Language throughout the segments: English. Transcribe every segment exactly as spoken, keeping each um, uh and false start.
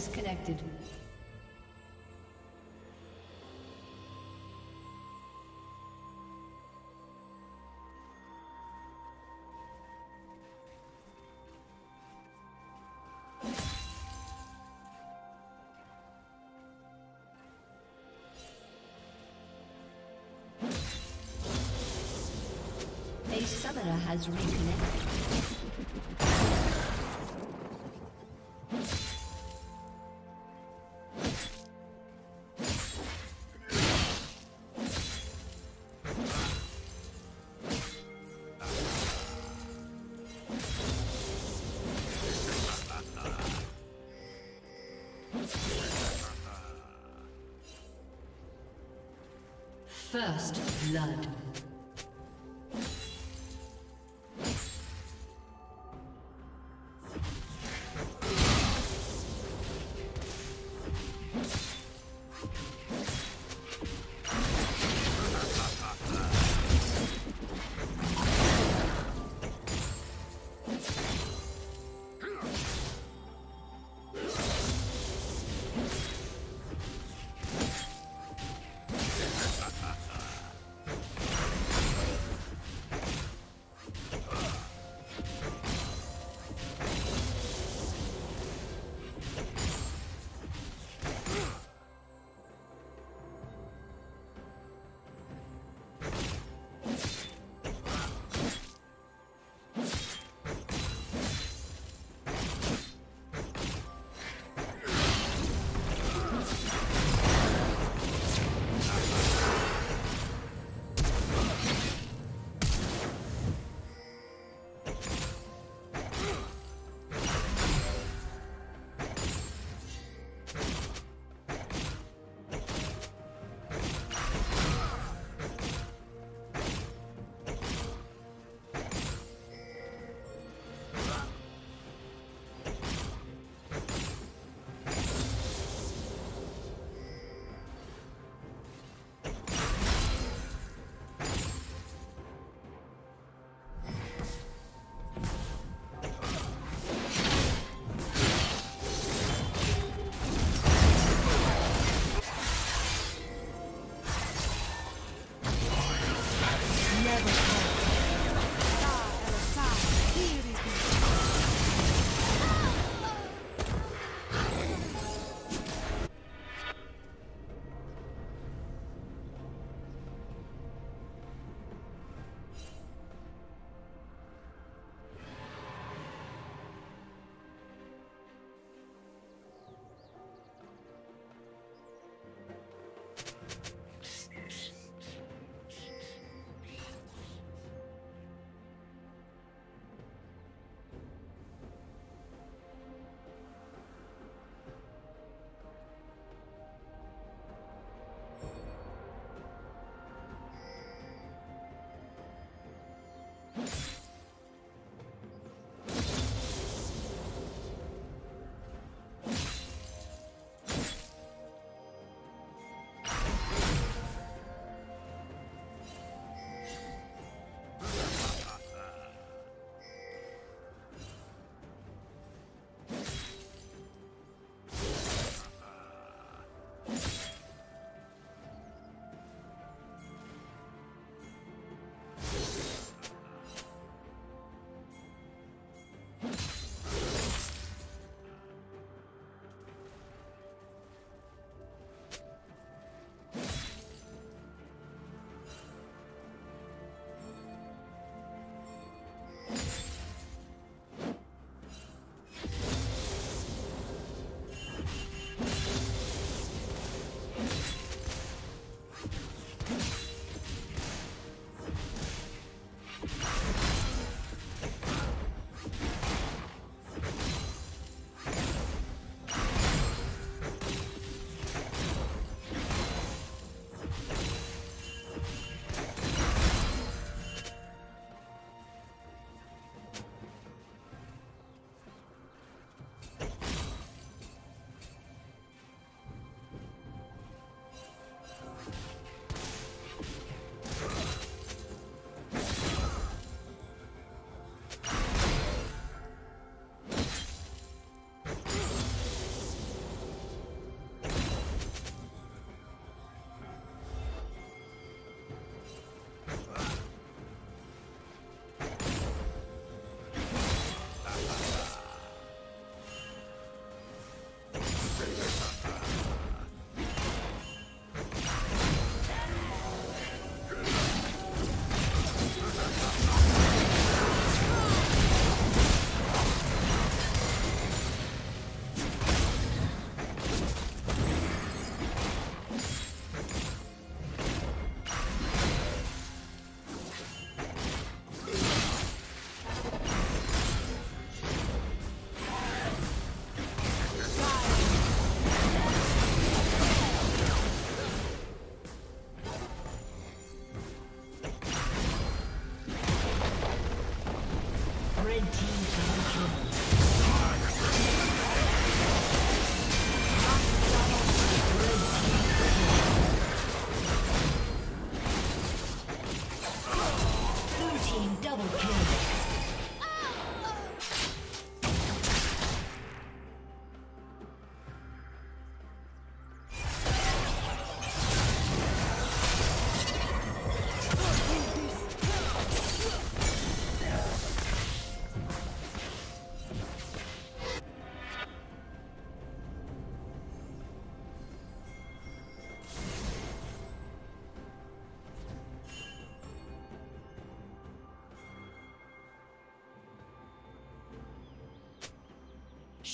disconnected. A summoner has reconnected. First blood.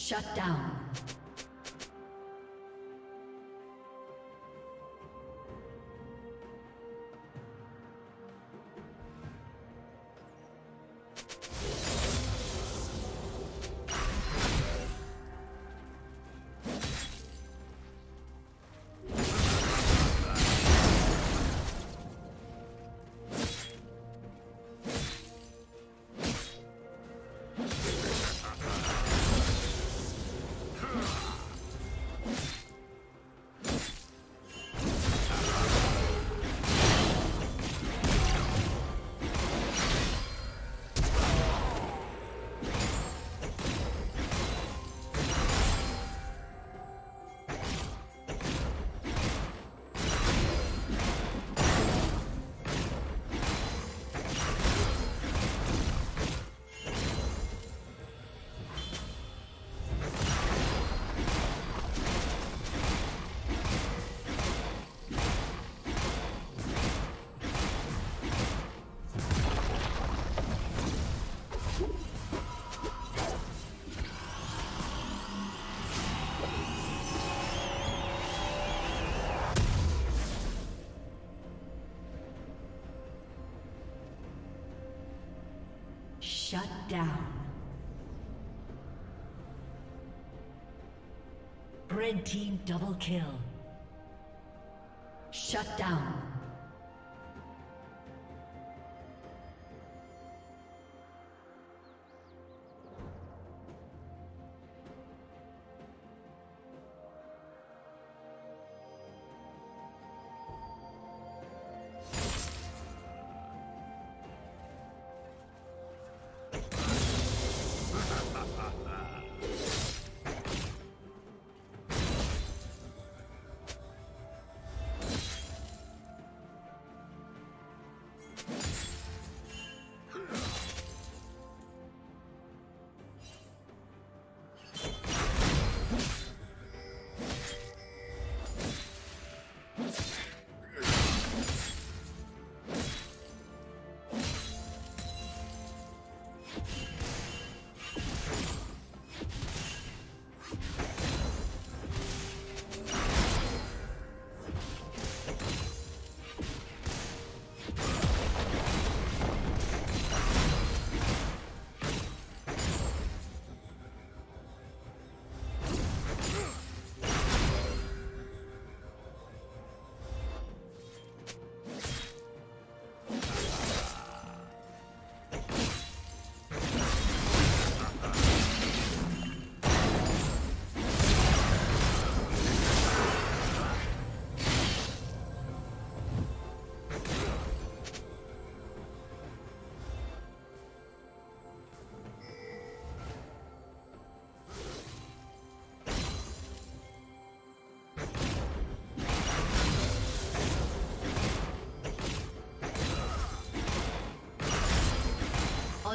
Shut down. Shut down. Red team double kill. Shut down.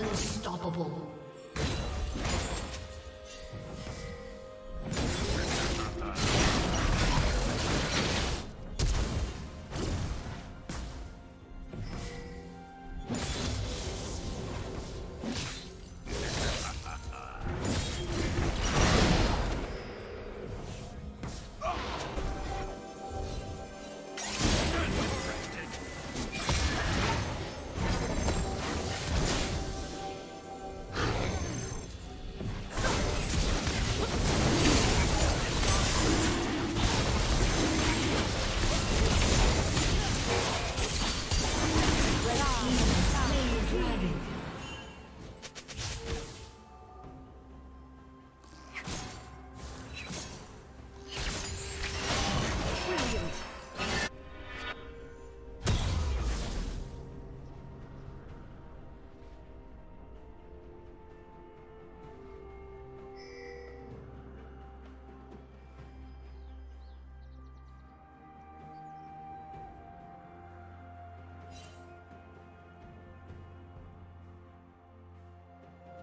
Unstoppable.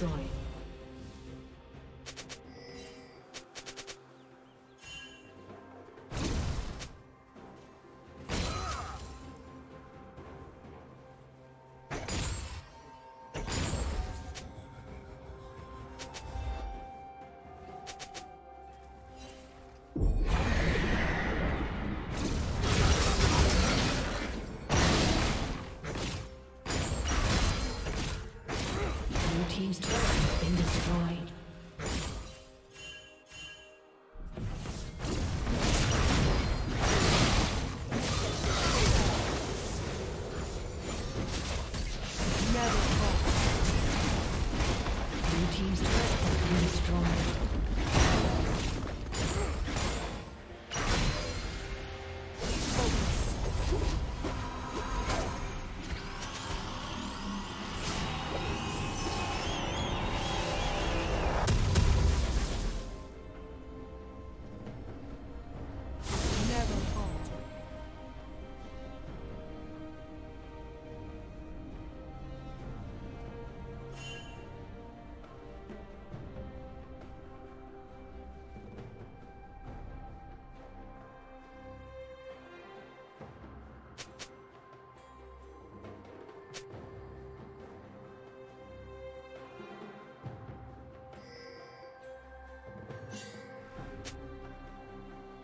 destroyed.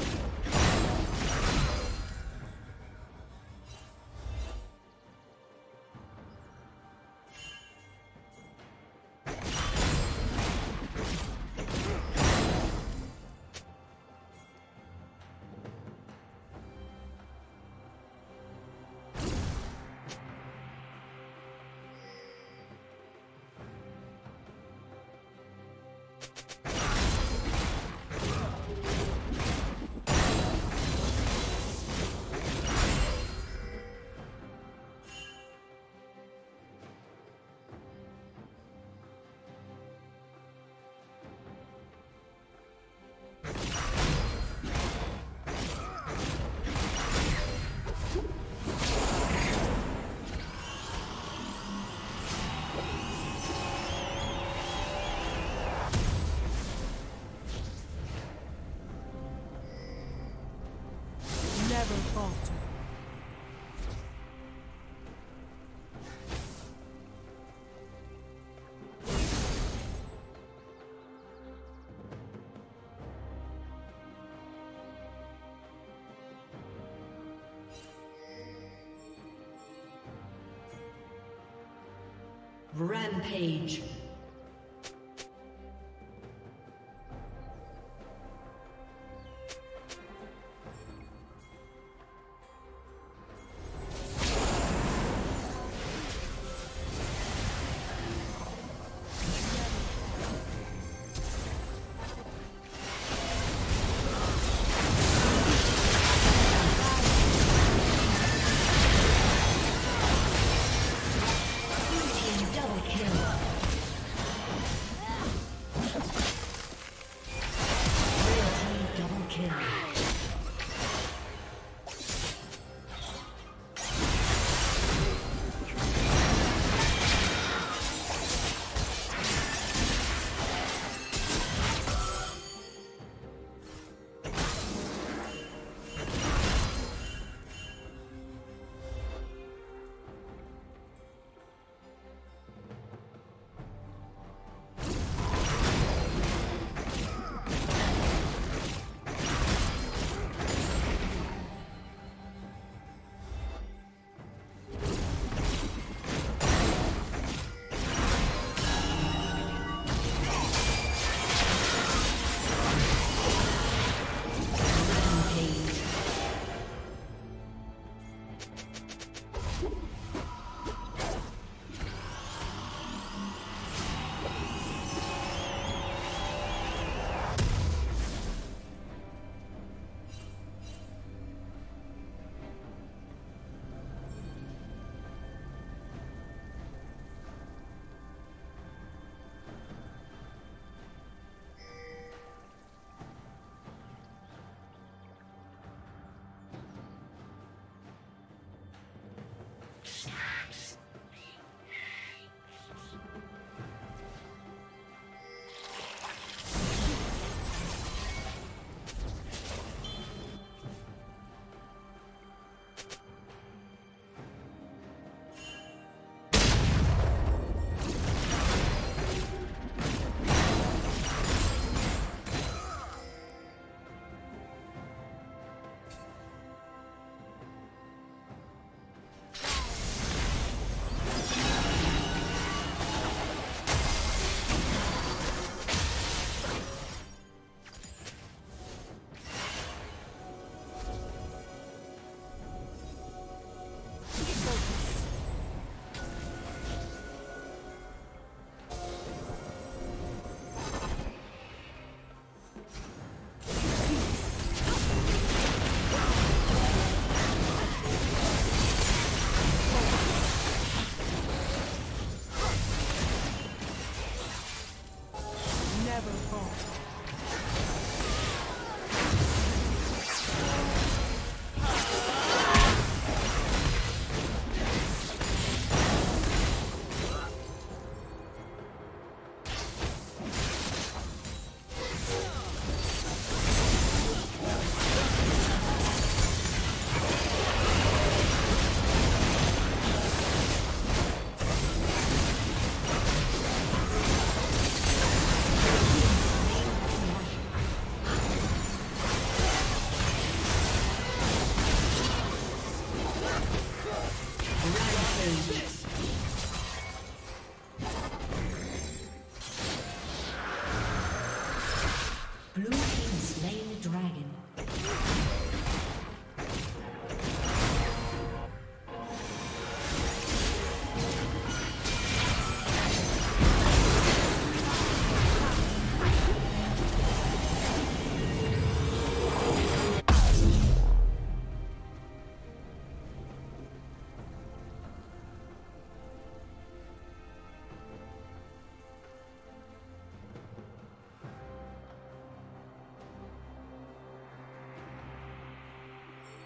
You never falter. Rampage.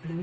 Blue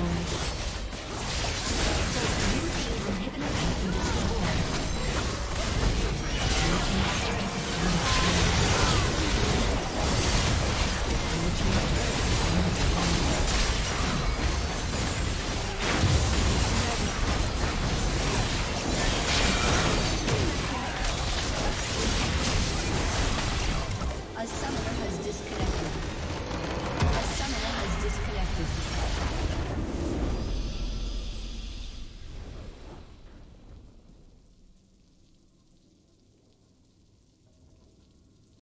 destroyed.